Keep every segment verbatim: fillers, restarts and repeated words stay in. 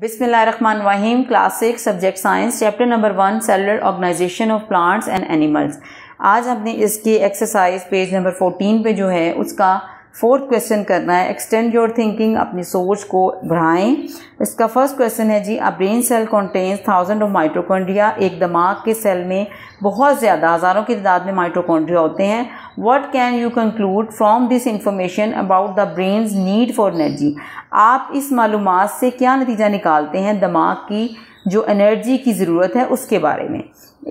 बिस्मिल्लाहिर्रहमानिर्रहीम class six subject science chapter number one cellular organisation of plants and animals. आज हमने इसकी exercise page number fourteen पे जो है उसका फोर्थ क्वेश्चन करना है। एक्सटेंड योर थिंकिंग, अपनी सोच को बढ़ाएं। इसका फर्स्ट क्वेश्चन है जी, a brain cell contains thousand of mitochondria. एक दिमाग के सेल में बहुत ज़्यादा हज़ारों की तादाद में माइटोकॉन्ड्रिया होते हैं। What can you conclude from this information about the brains need for energy. आप इस मालूमात से क्या नतीजा निकालते हैं दिमाग की जो एनर्जी की ज़रूरत है उसके बारे में।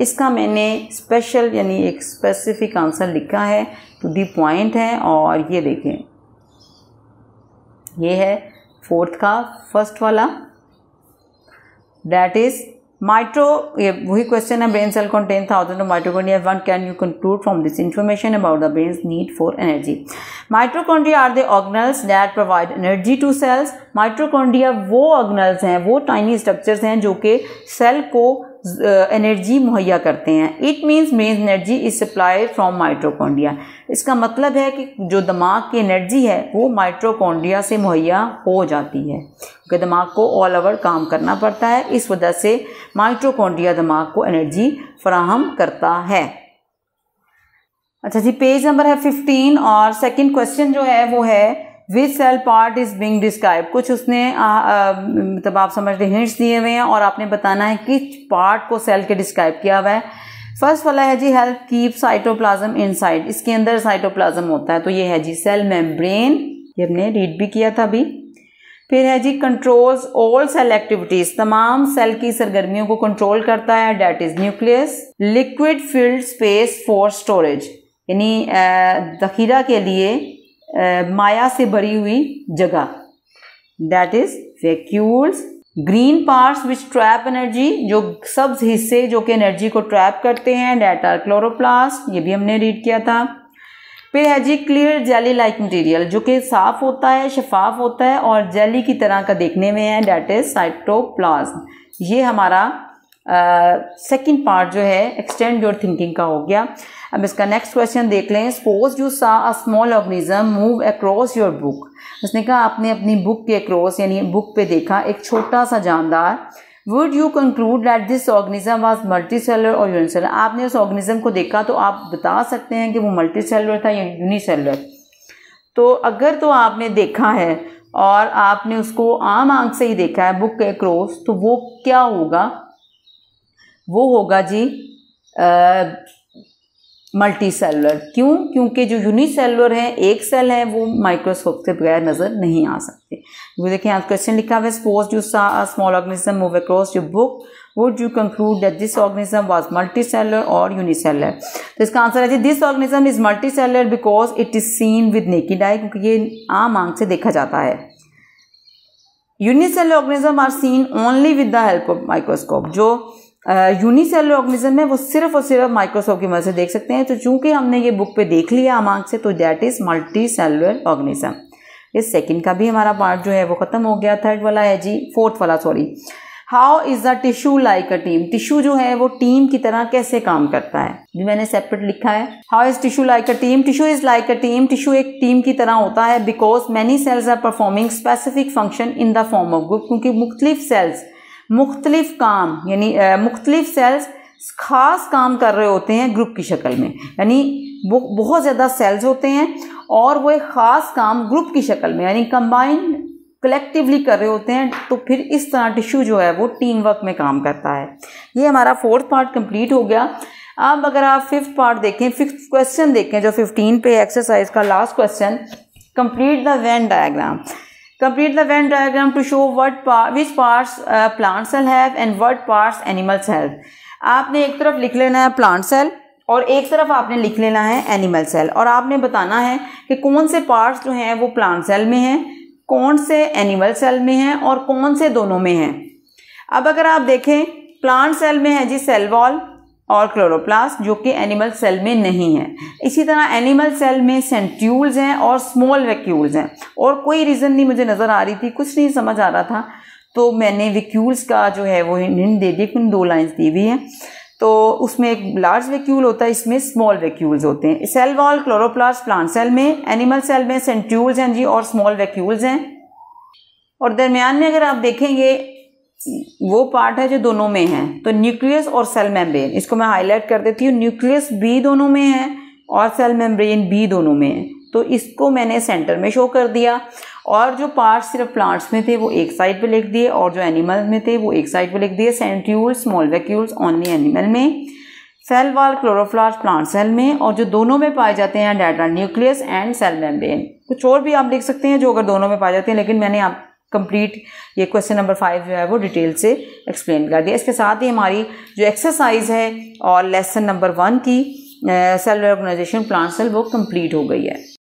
इसका मैंने स्पेशल यानी एक स्पेसिफिक आंसर लिखा है, टू द पॉइंट है। और ये देखें, ये है फोर्थ का फर्स्ट वाला, दैट इज़ माइट्रो, ये वही क्वेश्चन है, brain cell contain thousand of mitochondria. One can you conclude from this information about the brains need for energy. Mitochondria are the organelles that provide energy to cells. Mitochondria वो organelles हैं, वो tiny structures हैं जो कि cell को energy मुहैया करते हैं। It means brain energy is supplied from mitochondria. इसका मतलब है कि जो दिमाग की एनर्जी है वो माइटोकॉन्ड्रिया से मुहैया हो जाती है, क्योंकि दिमाग को ऑल ओवर काम करना पड़ता है। इस वजह से माइटोकॉन्ड्रिया दिमाग को एनर्जी फराहम करता है। अच्छा जी, पेज नंबर है फिफ्टीन और सेकंड क्वेश्चन जो है वो है which cell part is being describe. कुछ उसने मतलब आप समझ रहे हिंट्स दिए हुए हैं और आपने बताना है किस पार्ट को सेल के डिस्क्राइब किया हुआ है। फर्स्ट वाला है जी हेल्प कीप साइटोप्लाज्म इनसाइड। इसके अंदर साइटोप्लाज्म होता है, तो ये है जी सेल मेम्ब्रेन, ये हमने रीड भी किया था अभी। फिर है जी कंट्रोल्स ऑल सेल एक्टिविटीज, तमाम सेल की सरगर्मियों को कंट्रोल करता है, that is nucleus. Liquid filled space for storage, यानी जखीरा के लिए माया से भरी हुई जगह, that is vacuoles. Green parts which trap energy, जो सब्ज हिस्से जो कि एनर्जी को ट्रैप करते हैं, डैट आर क्लोरोप्लास्ट, ये भी हमने रीड किया था। फिर है जी क्लियर जेली लाइक मटेरियल, जो कि साफ होता है, शफाफ होता है और जेली की तरह का देखने में है, डैट इज साइटोप्लाज्म। ये हमारा सेकेंड uh, पार्ट जो है एक्सटेंड योर थिंकिंग का हो गया। अब इसका नेक्स्ट क्वेश्चन देख लें। Suppose you saw a small organism move across your book. उसने कहा आपने अपनी बुक के अक्रॉस यानी बुक पे देखा एक छोटा सा जानदार। Would you conclude that this organism was multi cellular और यूनिसेलर। आपने उस ऑर्गेनिज्म को देखा तो आप बता सकते हैं कि वो मल्टी सेलर था या यूनिसेलर। तो अगर तो आपने देखा है और आपने उसको आम आंख से ही देखा है बुक के अक्रॉस, तो वो क्या होगा, वो होगा जी मल्टी सेलुलर। क्यों? क्योंकि जो यूनिसेलुलर हैं, एक सेल है, वो माइक्रोस्कोप के बगैर नज़र नहीं आ सकते। वो देखें, आप क्वेश्चन लिखा हुआ है suppose you saw a small organism move across your book would you conclude that this organism was multi cellular और यूनिसेलुलर। तो इसका आंसर है जी this organism is multi cellular because it is seen with naked eye, क्योंकि ये आम आंख से देखा जाता है। Unicellular organism are seen only with the help of microscope. जो यूनिसेलुलर uh, ऑर्गेनिज्म है वो सिर्फ और सिर्फ माइक्रोस्कोप की मदद से देख सकते हैं। तो चूंकि हमने ये बुक पे देख लिया आम आंख से, तो that is multi cellular organism. इस सेकंड का भी हमारा पार्ट जो है वो खत्म हो गया। थर्ड वाला है जी, फोर्थ वाला sorry, how is the tissue like a team. Tissue जो है वो टीम की तरह कैसे काम करता है, जो मैंने सेपरेट लिखा है how is tissue like a team. Tissue is like a team, tissue एक टीम की तरह होता है because many cells are performing specific function in the form of group. क्योंकि मुख्तलिफ सेल्स मुख्तलिफ काम यानी मुख्तलिफ सेल्स ख़ास काम कर रहे होते हैं ग्रुप की शक्ल में, यानी बहुत ज़्यादा सेल्स होते हैं और वो एक ख़ास काम ग्रुप की शक्ल में यानी कंबाइंड कलेक्टिवली कर रहे होते हैं। तो फिर इस तरह टिश्यू जो है वो टीम वर्क में काम करता है। ये हमारा फोर्थ पार्ट कंप्लीट हो गया। अब अगर आप फिफ्थ पार्ट देखें, फिफ्थ क्वेश्चन देखें जो फिफ्टीन पे एक्सरसाइज का last question, complete the Venn diagram. Complete the Venn diagram to show what part, which parts uh, plant cell have and what parts animal cell. आपने एक तरफ लिख लेना है plant cell और एक तरफ आपने लिख लेना है animal cell, और आपने बताना है कि कौन से parts जो हैं वो plant cell में हैं, कौन से animal cell में हैं और कौन से दोनों में हैं। अब अगर आप देखें plant cell में है जी cell wall और क्लोरोप्लास्ट, जो कि एनिमल सेल में नहीं है। इसी तरह एनिमल सेल में सेंट्रियूल्स हैं और स्मॉल वैक्यूल्स हैं, और कोई रीज़न नहीं मुझे नज़र आ रही थी, कुछ नहीं समझ आ रहा था, तो मैंने वैक्यूल्स का जो है वो हिंट दे दी, कुछ दो लाइंस दी हुई हैं। तो उसमें एक लार्ज वैक्यूल होता है, इसमें स्मॉल वैक्यूल्स होते हैं। Cell wall, chloroplast plant cell में, एनिमल सेल में सेंट्रियूल्स हैं जी और स्मॉल वैक्यूल्स हैं। और दरमियान में अगर आप देखेंगे वो पार्ट है जो दोनों में है। तो न्यूक्लियस और सेल मेम्ब्रेन, इसको मैं हाईलाइट कर देती हूँ। न्यूक्लियस भी दोनों में है और सेल मेम्ब्रेन भी दोनों में है, तो इसको मैंने सेंटर में शो कर दिया। और जो पार्ट्स सिर्फ प्लांट्स में थे वो एक साइड पे लिख दिए, और जो एनिमल में थे वो एक साइड पे लिख दिए। Centriole small vacuoles only animal में, cell wall chloroplast plant cell में, और जो दोनों में पाए जाते हैं that are nucleus and cell membrane. कुछ और भी आप लिख सकते हैं जो अगर दोनों में पाए जाते हैं, लेकिन मैंने आप कंप्लीट ये क्वेश्चन नंबर फाइव जो है वो डिटेल से एक्सप्लेन कर दिया। इसके साथ ही हमारी जो एक्सरसाइज है और लेसन नंबर वन की सेल ऑर्गेनाइजेशन प्लांट सेल वो कंप्लीट हो गई है।